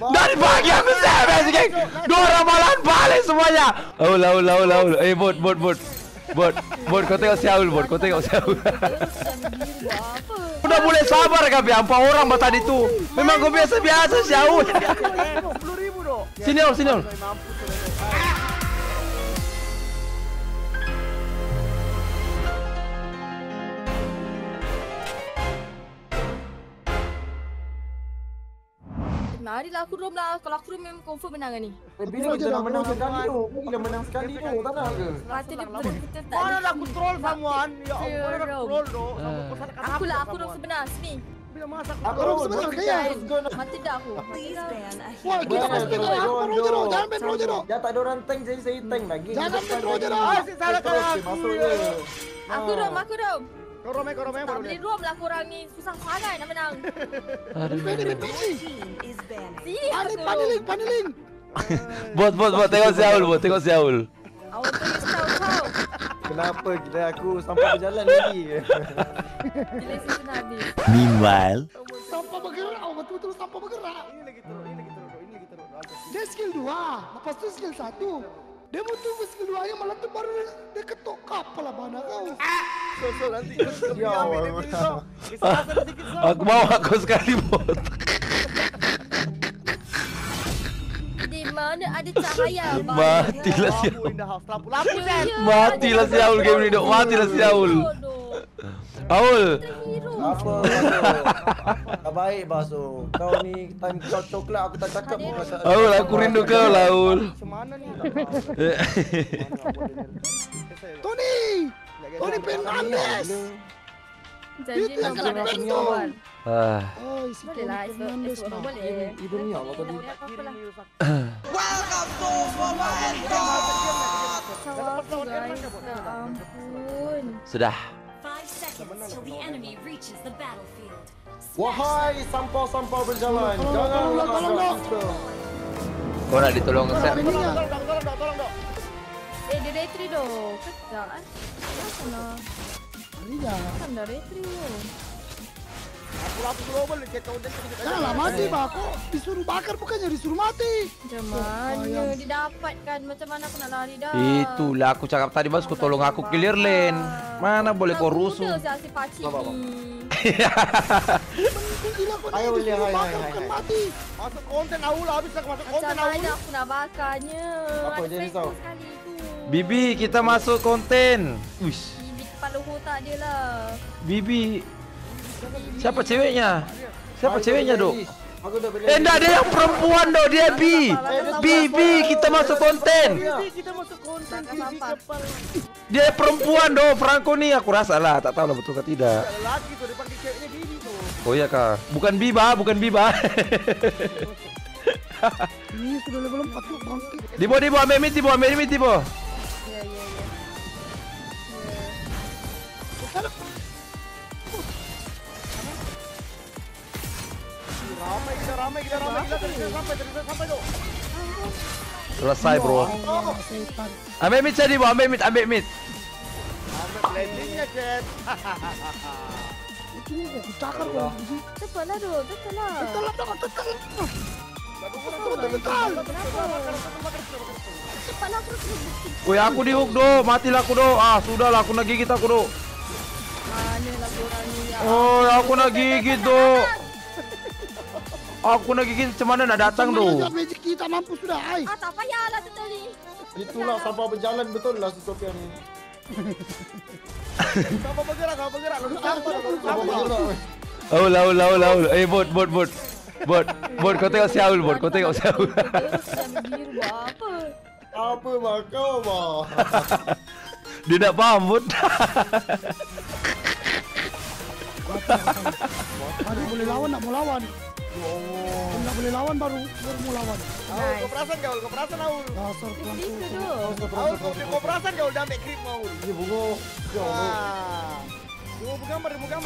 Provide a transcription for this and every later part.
Dan bagi aku CBS, geng. Dua orang malah balik semuanya. Aul. Eh, bot, kau tengok si Aul, bot. Kau tengok si Aul. Udah boleh sabar kah, Bi? Empat orang bertadi tu. Memang kau biasa si Aul. Sini, Aul. Hari lah aku room lah, kalau aku room memang confirm menang ni. Bila kita dah menang sekali tu, bila menang sekali tu, tak nak ke? Rata dia betul kita tak. Mana dah aku troll someone, ya Allah dah troll tu. Aku room sebenar, sini. Bila masa aku room sebenar, kaya. Mati dah aku. Wah, kita mesti kena aku room. Jangan main room je tu. Jangan tak ada orang tank, jadi saya tank lagi. Jangan main room je tu. Asyik salah kalau aku room. Korang main. Tak boleh roam lah korang ni. Susah sangat nak menang. Paneling. Bot. Tengok si Aul. Aul terus kau. Kenapa gila aku sampai berjalan lagi? Gila season habis. Meanwhile. Sampah bergerak. Ini lagi teruk. Dia skill 2. Lepas tu skill 1. Dia mau tunggu skill 2 yang malah tu baru dia ketuk kapal lah mana kau. So nanti kau ambil dia pilih so. Aku mau aku sekali bot. Di mana ada cahaya. Matilah si Aul. Matilah si Aul game ni dok. Aul. Apa? Tak baik baso. Kau ni time kau coklat aku tak cakap pun pasal. Aul aku rindu kau Aul. Semana ni? Tony Fernandes. Janji nak kena keluar. Ah. Oi, bolehlah Fernandes boleh. Ibu ni Allah tadi. Welcome to Mobile Legends. Sudah. Wahai sampah berjalan, jangan tolong. Kau nak ditolong Sam? Tolong. Eh, dia retri doh. Kejaan. Mana? Dia. Kan dah retri doh. Aku global dia tahu dia. Janganlah mati aku. Disuruh bakar bukannya disuruh mati. Jangan didapatkan macam mana aku nak lari dah. Itulah aku cakap tadi bos, kau tolong aku clear lane. Mana boleh kau rusuh. Si pacik ni. Ayo lihat bakar mati. Masuk konten Aul habis aku masuk konten Aul. Macam mana aku nak bakarnya? Apa jadi kau? Bibi kita masuk konten. Uish. Bibi kepala otak dia lah. Bibi Siapa ceweknya, Dok? Enggak, dia yang perempuan, Dok. Dia Bibi, kita masuk konten. Dia perempuan, Dok. Franco ni aku rasalah, tak tahulah betul ke tidak. Oh iya, Kak. Bukan Biba. Ini sudah level 4 tu, Bang. Dibo ambil mid. Ya. Ramai kita sampai tu. Selesai bro. Ambil mid tadi bro. Ambil blendingnya chat. Itu takar bro. Tepat lah. Cepatlah aku. Woi aku dihook do, matilah aku do. Ah sudahlah aku nak gigit aku do. Oh aku nak gigit do. Aku nak gigit macam mana nak datang tu? Magic kita mampu sudah. Hai. Ah tak payahlah betul ni. Itulah sampah berjalan betul lah si Sofian ni. Sampah bergerak. Aul. Eh bot. Bot kau tengok si Aul bot. Apa kau bah? Dia nak faham bot. Boleh lawan. Enggak boleh lawan baru mau lawan. Kau perasan Aul. Dasar pelangku. Kau perasan Aul dah ambil creep Aul. Ini bungo. Yo bergambar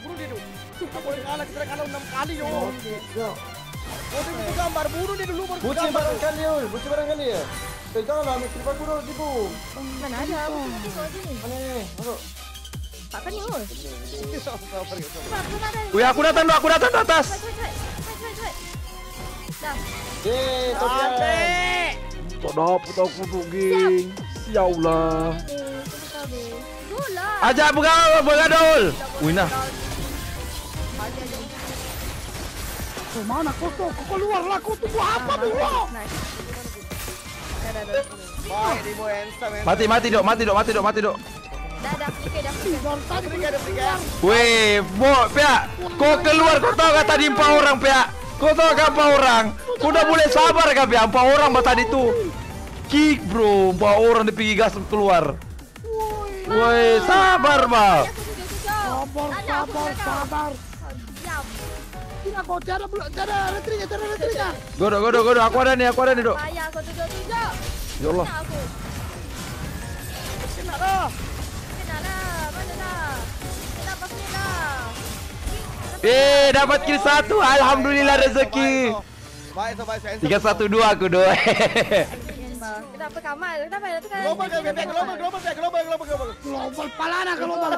buru dia tu. Kita boleh kalah 6 kali yo. Kau tu bergambar buru dia dulu baru. Buci barang kali ya. Janganlah ambil creep aku dulu tipu. Mana ada aku di sini. Masuk. Apa ni oi? Weh aku datang atas. Capek. Tak dapat aku geng. Siaulah. Ajak bergadul. Winah. Oh, mana kau tuh? Kau keluar lah, kau tunggu apa dulu? Mati dok. Weh, bot pihak. Kau keluar, kau tahu kata di 4 orang pihak. Kau tahu kan 4 orang. Kau dah boleh sabar kan pihak 4 orang bah tadi tu. Kick bro, 4 orang dia pergi gas keluar. Weh, sabar bah. Sabar. Kau cara belum cara retrinya. Godo, aku ada nih, Dok. Saya aku tunjuk. Ya Allah. Kenapa? Mana dah? Kenapa sini? Dapat kill 1. Alhamdulillah rezeki. Baik, 312 aku, Dok. Kenapa Kamal? Kenapa itu kan? Global. Global palana global.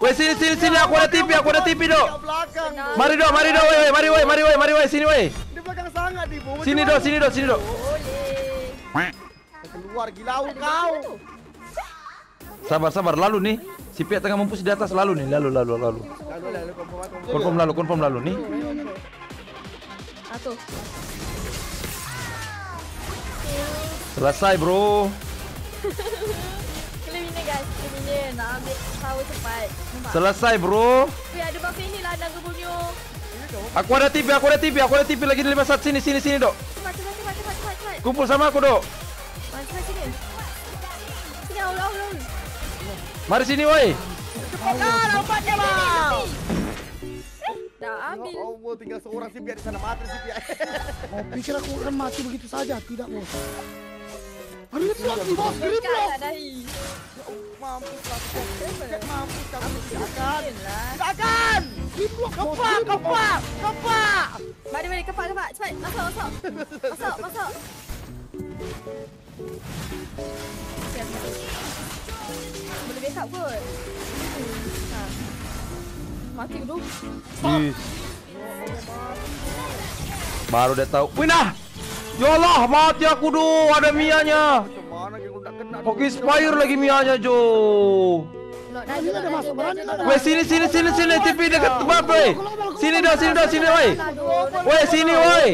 Weh sini aku ada tipi Dok. Mari Dok weh sini. Di belakang sangat di bawah. Sini Dok. Keluar gila kau. Sabar lalu nih. Si pihak tengah mampus di atas lalu nih. Confirm lalu nih. Satu. Selesai bro. Guys, nak ambil power cepat. Nampak? Selesai bro. Weh ada buff ini lah dan kebunyo. Aku ada TV lagi di 51 sini Dok. Cepat. Kumpul sama aku Dok. Mari sini. Sini. Mari sini woi. Cepat lompat dia bang. Dah ambil. Oh, tinggal seorang sih biar di sana mati sih biar. Oh, pikir aku akan mati begitu saja, tidak bos. Hari itu lagi bos grip. Mampus, akan. Kepak. Mari kepak. Cepat, masuk. Boleh backup kot. Mati dulu. Baru dia tahu. Winah. Ya Allah, mati aku dulu. Ada mianya. Oke, Spire lagi mianya Jo. Weh sini tipi dekat tempat weh. Sini dah weh. Weh sini weh.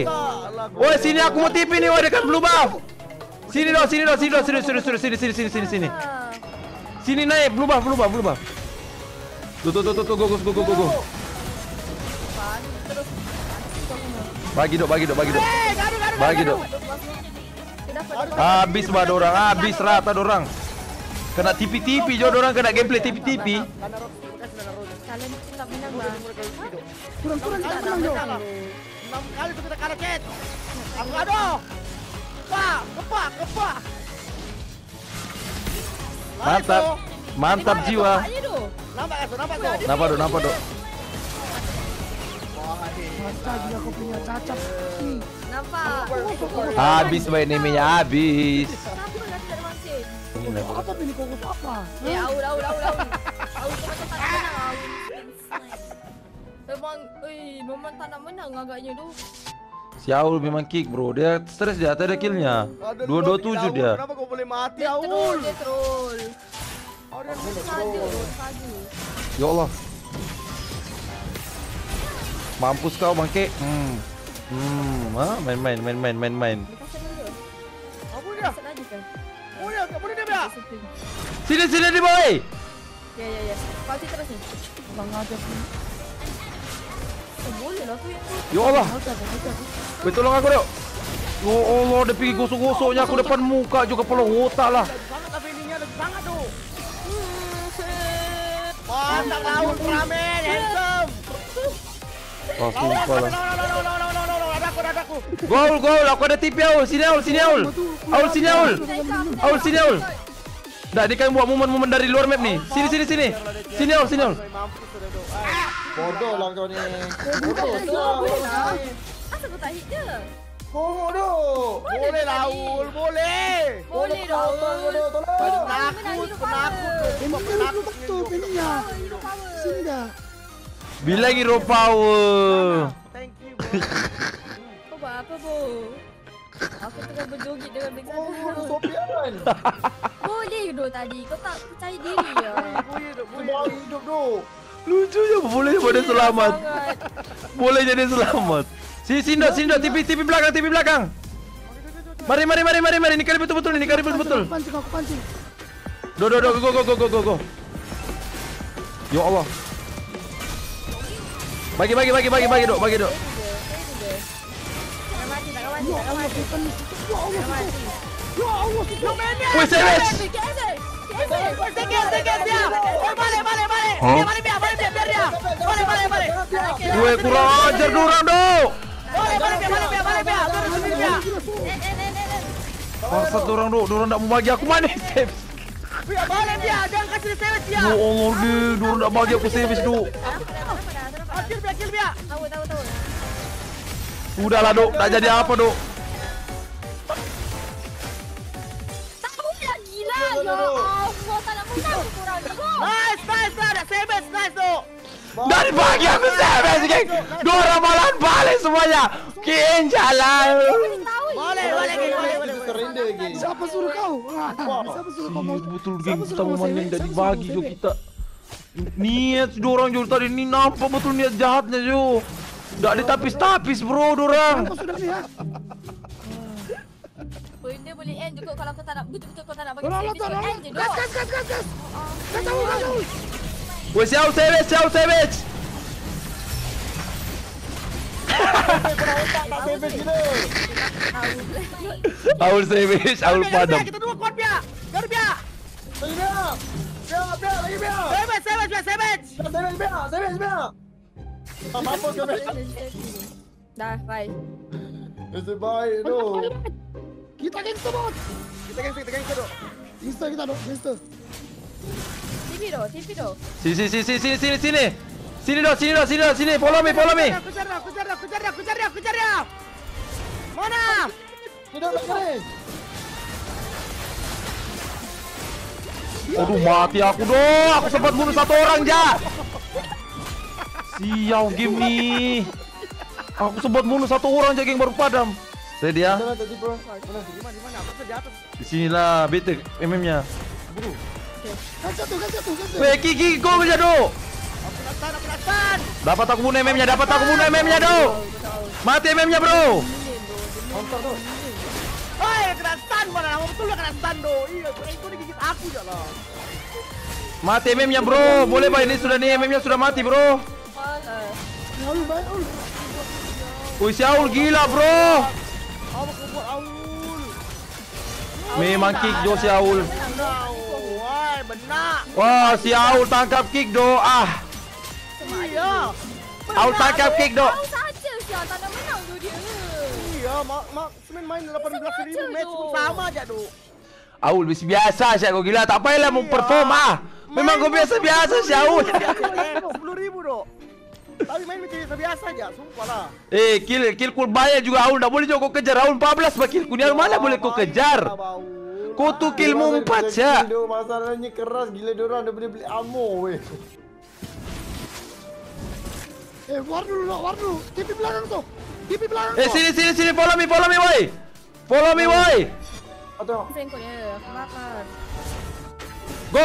Weh sini aku mau tipi nih weh dekat blue buff. Sini dah sini. Sini naik blue buff. Tuh go. Bagi dok. Bagi dok. Habis rata dorang. Kena tipi-tipi je dorang, kena gameplay tipi-tipi. Kurang je. 6 kali tu kita karet. Aduh. Kepak. Mantap jiwa. Nampak dok. Astaga, aku punya cacap. Habis main neminya habis. Apa ini kok apa? Ya au. Au macam tak menang. Memang memang tak nak menang agaknya tu. Si Aul memang kick bro. Dia stres dia, tak ada killnya. 227 dia. Kenapa kau boleh mati Aul? Dia troll. Ya Allah. Mampus kau bangke. Main. Apa dia? Oh ya, apa dia bang? Sini di bawah. Ya. Pasti terus ni. Bang aja. Boleh lah tu. Ya Allah. Weh tolong aku Dok. Ya Allah, dia pergi gosok-gosoknya aku depan muka juga kepala otak lah. Sangat apinya dah sangat tu. Mantap laut ramen handsome. Oh, sumpah lah. Aku. Gol, aku ada tipi Aul. Sini Aul. Dah ni kan buat momen-momen dari luar map ni. Sini. Sini Aul. Bodoh lah kau ni. Asal kau tak hit je? Bodoh. Boleh lah Aul, boleh dah. Penakut tu pilihan. Sini dah. Bila hero power. Thank you. Aku tengah berjoget dengan bencana. Oh, Sofian. Boleh duduk tadi. Kau tak percaya diri ya. Boleh duduk. Boleh hidup duduk. Lucu je. Boleh jadi selamat. Boleh jadi selamat. Sindot. TV belakang, TV belakang. Mari. Ni kali betul-betul ni. Ni kali betul-betul. Aku pancing. Do. Go. Ya Allah. Bagi dok, bagi dok. Woi, biar balik dia, jangan kasih dia service dia. Oh Allah dia, diorang nak bagi aku service duk. Kill dia. Tahu. Sudahlah duk, tak jadi apa duk. Tahu dah gila ya Allah, tak nak muntah aku korang ni. Nice lah, nak service nice duk. Dari bagi aku service geng. Diorang malah balik semuanya. King jalan. Boleh. Siapa suruh kau? Betul geng kita memandang dari bagi jo kita. Niat dorang jo tadi ni nampak betul niat jahatnya jo. Tak ada tapis bro dorang. Benda boleh end juga kalau kau tak nak betul-betul kau tak nak bagi. Gas. Kau tahu. Wei siau sebet. Aul service, Aul padam. Kita dua kuat biak. Garu biak. Biak. Sebet. Sebet. Mampus kau biak. Dah, bye. Bye tu. Kita gangster bot. Insta kita dok. TV dok. Sini. Sini, follow me. Kejar dia. Mana? Aduh, mati aku doh. Aku sempat bunuh satu orang je. Sial game ni. Aku sempat bunuh satu orang je geng baru padam. Saya dia. Di mana? Aku di atas. Di sinilah betek MM-nya. Buru. Satu. Weh, gigi gol je doh. Aku nak stun. Dapat aku bunuh MM-nya doh. Mati MM-nya bro. Monster doh. Oi, kena stun mana? Mau betul kena stun doh. Iya, itu digigit aku je lah. Mati MM-nya bro. Boleh bah ini sudah nih MM-nya sudah mati bro. Wih, Syaul gila bro. Memang kick doh Syaul. Wah, si Aul tangkap kick doh. Ah. Iya. Aul tangkap kick doh. Saja sia tak nak menang doh dia. Iya, mak semen main 18,000 match pun sama aja doh. Aul biasa sia kau gila tak payahlah memperform ah. Memang kau biasa sia Aul. 10,000 doh. Tapi main macam biasa aja, sumpahlah. Kill ku bayar juga Aul, tak boleh juga kau kejar Aul 14 bakil ku ni malah boleh kau kejar. Kau tu killmu 4 sia. Masalahnya keras gila diorang dah boleh beli ammo weh. War dulu. TV belakang tu. Sini. Follow me woi. Follow me woi. Aduh. Sengkok dia. Aku lapar. Go.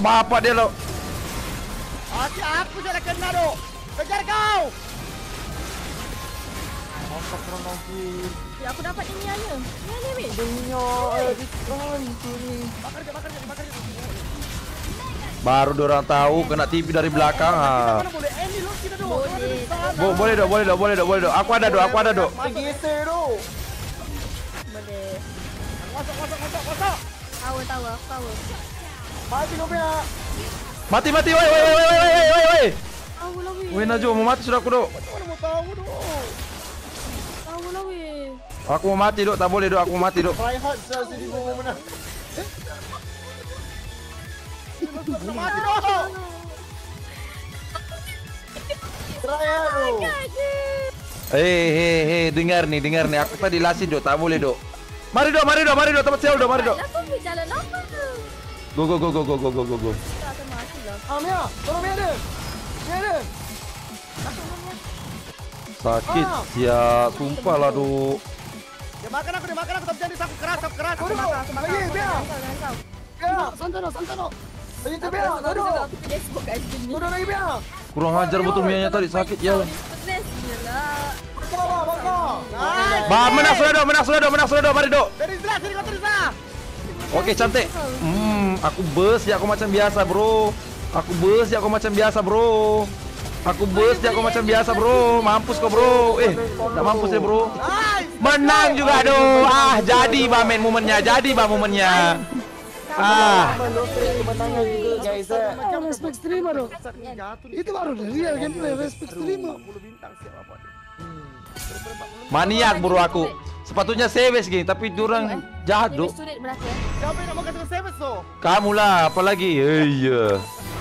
Bapak dia lo. Aku sudah kena tu. Kejar kau. Aku kurang lagi. Aku dapat ini aja. Mana weh? Bakar dia. Baru dorang tahu kena TV dari belakang ah. Boleh dok. Aku ada dok. Boleh. Masuk. Tahu. Mati woi. Woi Najwa mau mati sudah aku dok. Tahu lah weh. Aku mau mati dok, tak boleh dok, aku mau mati dok. Try hard saya sini mau menang. Mati dong. Hei, dengar nih. Aku tadi lasin dok, tak boleh dok. Mari dok, tempat Syaul dok, mari dok. Go. Amia, tolong dia. Sakit ya, sumpah lah dok. Makan aku deh, makan aku, tapi jangan disaku keras, aku keras. Aku makan, aku makan. Iya, bel. Bel, Santano, Santano. Ayo itu bel, aduh. Udah lagi bel. Kurang hajar betul mianya tadi, sakit ya. Bah, menang sudah do, mari do. Oke, cantik. Aku bes ya aku macam biasa bro. Aku bus dia kok macam biasa bro, mampus kok bro. Enggak mampus ya bro. Menang juga aduh. Ah, jadi bamen momennya, jadi bang momennya. Ah. Respect streamer loh. Itu baru real gameplay respect streamer. Maniak bro aku. Sepatunya Seves gini, tapi durang jahat do. Kamu lah apalagi. Iya.